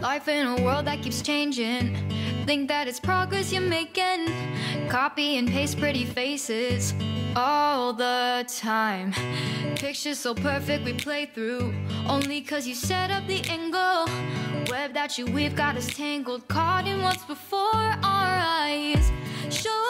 Life in a world that keeps changing. Think that it's progress you're making. Copy and paste pretty faces all the time. Pictures so perfect we play through, only cause you set up the angle. Web that you weave got us tangled, caught in what's before our eyes. Show